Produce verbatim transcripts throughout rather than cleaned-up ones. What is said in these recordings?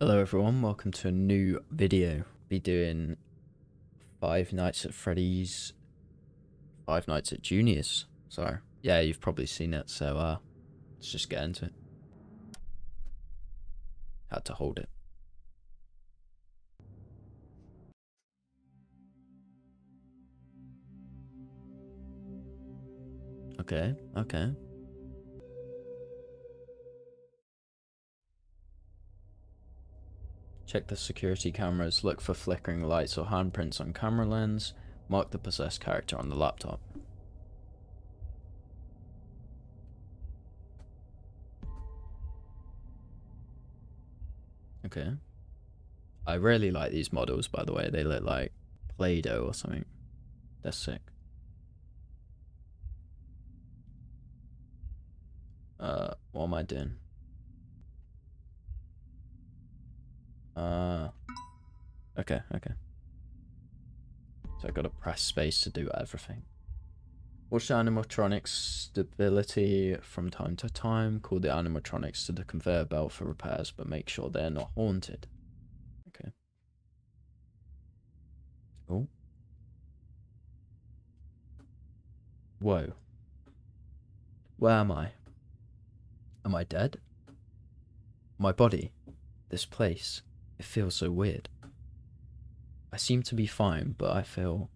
Hello everyone, welcome to a new video. We'll be doing Five Nights at Freddy's, Five Nights at Junior's. So, yeah, you've probably seen it, so uh, let's just get into it. Had to hold it. Okay, okay. Check the security cameras, look for flickering lights or handprints on camera lens, mark the possessed character on the laptop. Okay. I really like these models, by the way. They look like Play-Doh or something. They're sick. Uh, what am I doing? Uh, okay, okay. So I've got to press space to do everything. Watch the animatronics stability from time to time. Call the animatronics to the conveyor belt for repairs, but make sure they're not haunted. Okay. Oh. Whoa. Where am I? Am I dead? My body. This place. It feels so weird. I seem to be fine, but I feel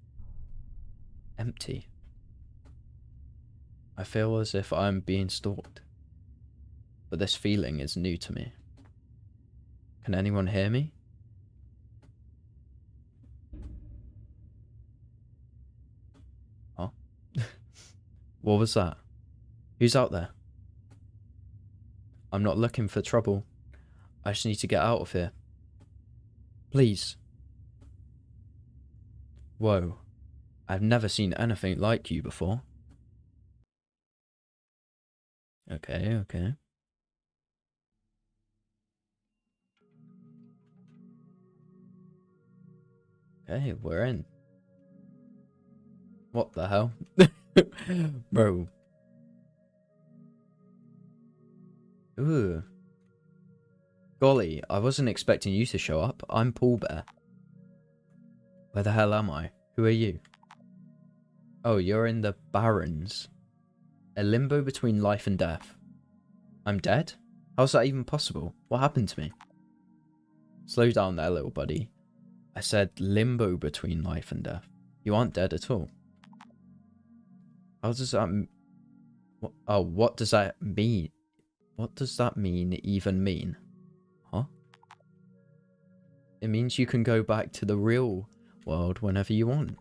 empty. I feel as if I'm being stalked. But this feeling is new to me. Can anyone hear me? Huh? What was that? Who's out there? I'm not looking for trouble. I just need to get out of here. Please. Whoa. I've never seen anything like you before. Okay, okay. Okay, we're in. What the hell? Bro. Ooh. Golly, I wasn't expecting you to show up. I'm Paul Bear. Where the hell am I? Who are you? Oh, you're in the Barrens. A limbo between life and death. I'm dead? How's that even possible? What happened to me? Slow down there, little buddy. I said limbo between life and death. You aren't dead at all. How does that... M what, oh, what does that mean? What does that mean even mean? It means you can go back to the real world whenever you want.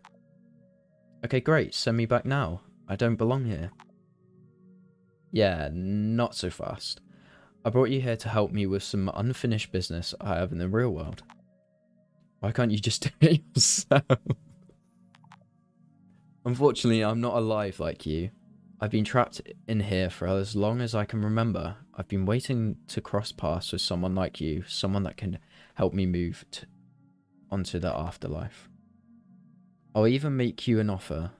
Okay, great. Send me back now. I don't belong here. Yeah, not so fast. I brought you here to help me with some unfinished business I have in the real world. Why can't you just do it yourself? Unfortunately, I'm not alive like you. I've been trapped in here for as long as I can remember. I've been waiting to cross paths with someone like you, someone that can help me move t onto the afterlife. I'll even make you an offer.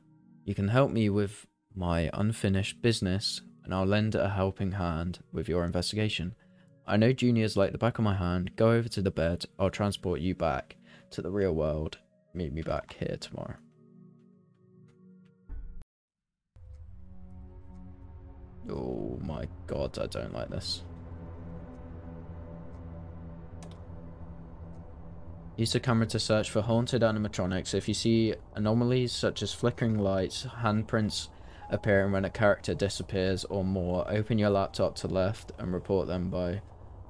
You can help me with my unfinished business, and I'll lend a helping hand with your investigation. I know Junior's like the back of my hand. Go over to the bed. I'll transport you back to the real world. Meet me back here tomorrow. Oh my god, I don't like this. Use the camera to search for haunted animatronics. If you see anomalies such as flickering lights, handprints appearing when a character disappears or more, open your laptop to left and report them by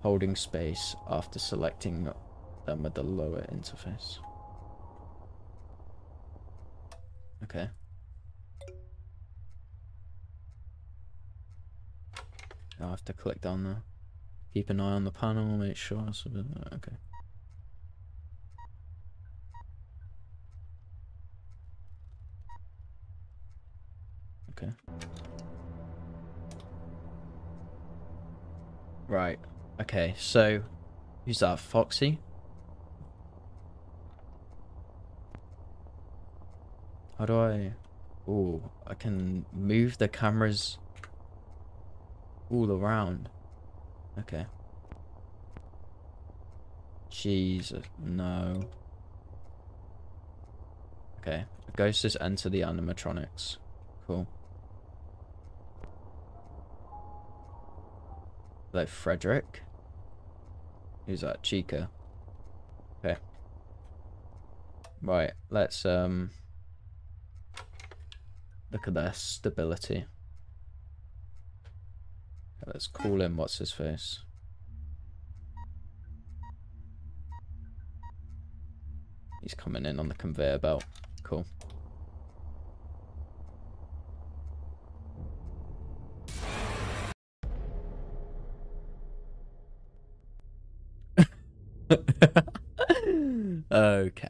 holding space after selecting them with the lower interface. Okay. I have to click down there. Keep an eye on the panel, make sure it's a bit... okay. Okay. Right. Okay, so... who's that? Foxy? How do I... ooh, I can move the cameras... all around. Okay. Jesus, no. Okay, the ghost has entered the animatronics. Cool. Hello, Frederick. Who's that? Chica. Okay. Right, let's um look at their stability. Okay, let's call in what's his face. He's coming in on the conveyor belt. Cool. Okay. Okay.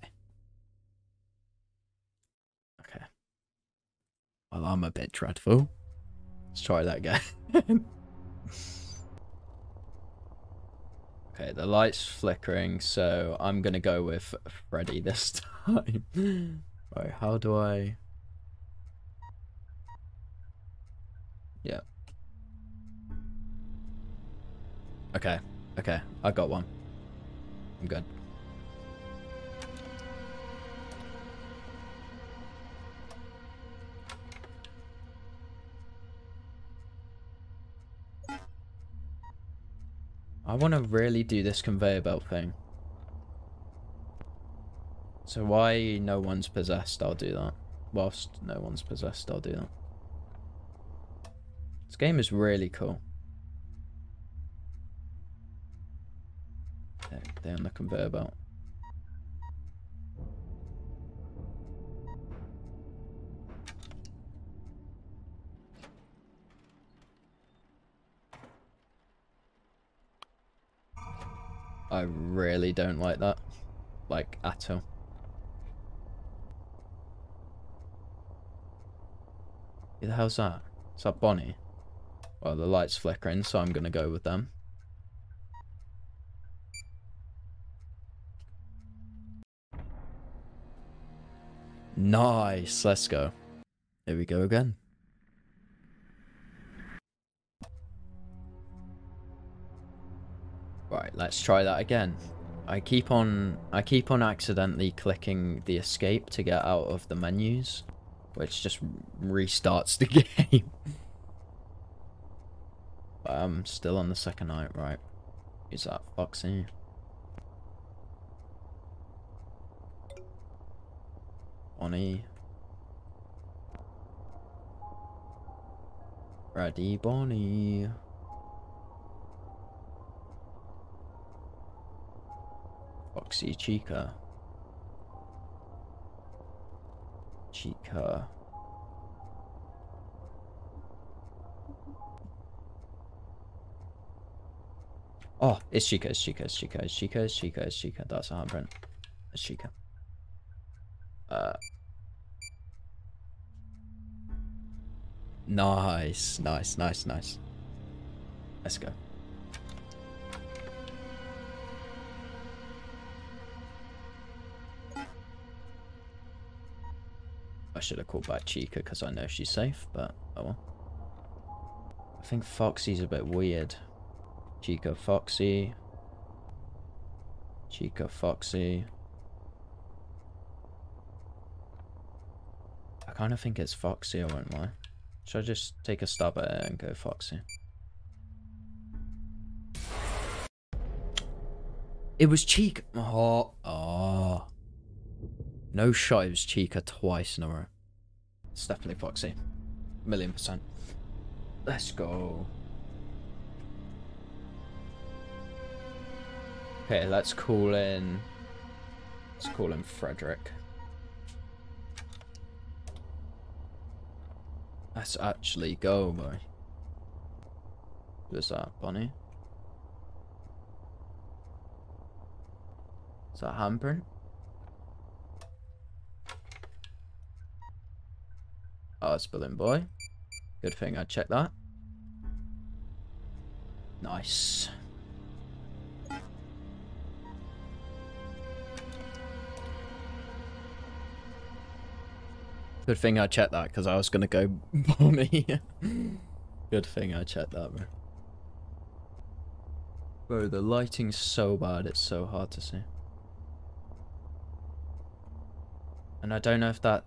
Well, I'm a bit dreadful. Let's try that again. Okay, the light's flickering, so I'm gonna go with Freddy this time. Right, how do I... Yeah. Okay, okay, I got one. I'm good. I want to really do this conveyor belt thing. So why no one's possessed, I'll do that. Whilst no one's possessed, I'll do that. This game is really cool. They're on the conveyor belt. I really don't like that, like, at all. Who the hell's that? Is that Bonnie? Well, the light's flickering, so I'm gonna go with them. Nice, let's go. Here we go again. Right, let's try that again. I keep on I keep on accidentally clicking the escape to get out of the menus, which just restarts the game. But I'm still on the second night, right. Is that Foxy? Bonnie. Ready, Bonnie. Foxy, Chica. Chica. Oh, it's Chica, it's Chica, it's Chica, it's Chica, it's Chica, it's Chica. That's a handprint. It's Chica. Uh. Nice, nice, nice, nice. Let's go. I should have called back Chica because I know she's safe, but oh well. I think Foxy's a bit weird. Chica, Foxy. Chica, Foxy. I kind of think it's Foxy, I won't lie. Should I just take a stab at it and go Foxy? It was Chica. Oh, oh. No shot, it was Chica twice in a row. It's definitely Foxy. A million percent. Let's go. Okay, let's call in... Let's call in Frederick. Let's actually go, boy. Who's that, Bonnie? Is that handprint? Oh, it's Balloon Boy. Good thing I checked that. Nice. Good thing I checked that, because I was going to go Bonnie. Good thing I checked that, bro. Bro, the lighting's so bad, it's so hard to see. And I don't know if that...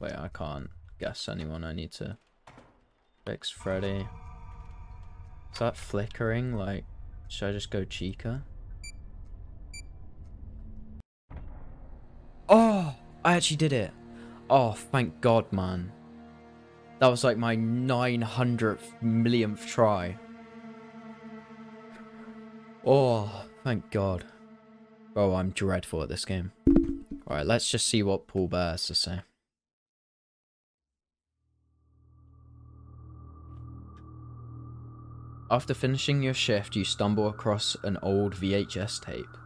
Wait, I can't guess anyone. I need to fix Freddy. Is that flickering? Like, should I just go Chica? Oh, I actually did it. Oh, thank God, man. That was like my nine hundredth millionth try. Oh, thank God. Bro, I'm dreadful at this game. Alright, let's just see what Paul Bear has to say. After finishing your shift, you stumble across an old V H S tape.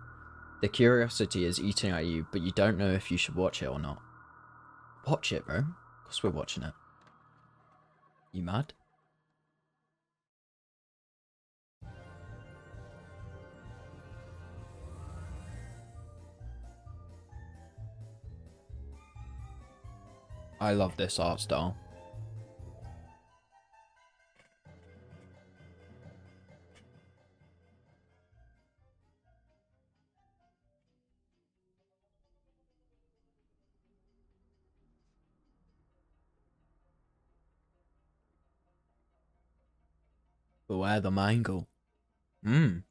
The curiosity is eating at you, but you don't know if you should watch it or not. Watch it, bro. Of course we're watching it. You mad? I love this art style. Beware the Mangle. Mmm.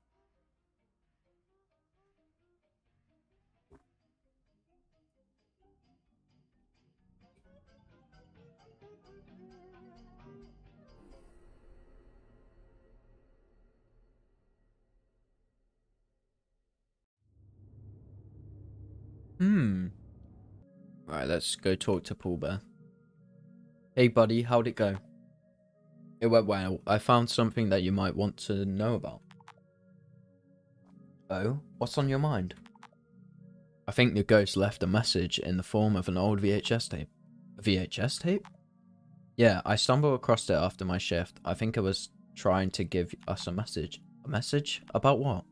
Hmm. Alright, let's go talk to Paul Bear. Hey buddy, how'd it go? It went well. I found something that you might want to know about. Oh, what's on your mind? I think the ghost left a message in the form of an old V H S tape. A V H S tape? Yeah, I stumbled across it after my shift. I think it was trying to give us a message. A message? About what?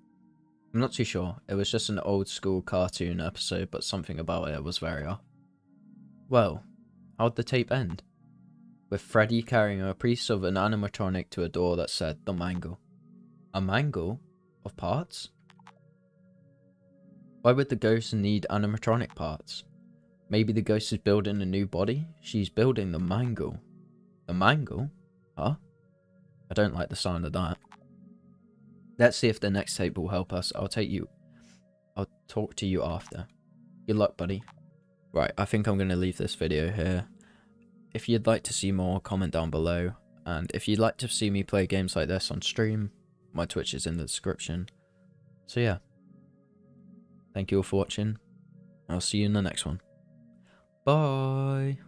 I'm not too sure. It was just an old school cartoon episode, but something about it was very off. Well, how'd the tape end? With Freddy carrying a piece of an animatronic to a door that said, the Mangle. A mangle? Of parts? Why would the ghost need animatronic parts? Maybe the ghost is building a new body? She's building the Mangle. The Mangle? Huh? I don't like the sound of that. Let's see if the next tape will help us. I'll take you... I'll talk to you after. Good luck, buddy. Right, I think I'm going to leave this video here. If you'd like to see more, comment down below, and if you'd like to see me play games like this on stream, my Twitch is in the description. So yeah, thank you all for watching, I'll see you in the next one. Bye!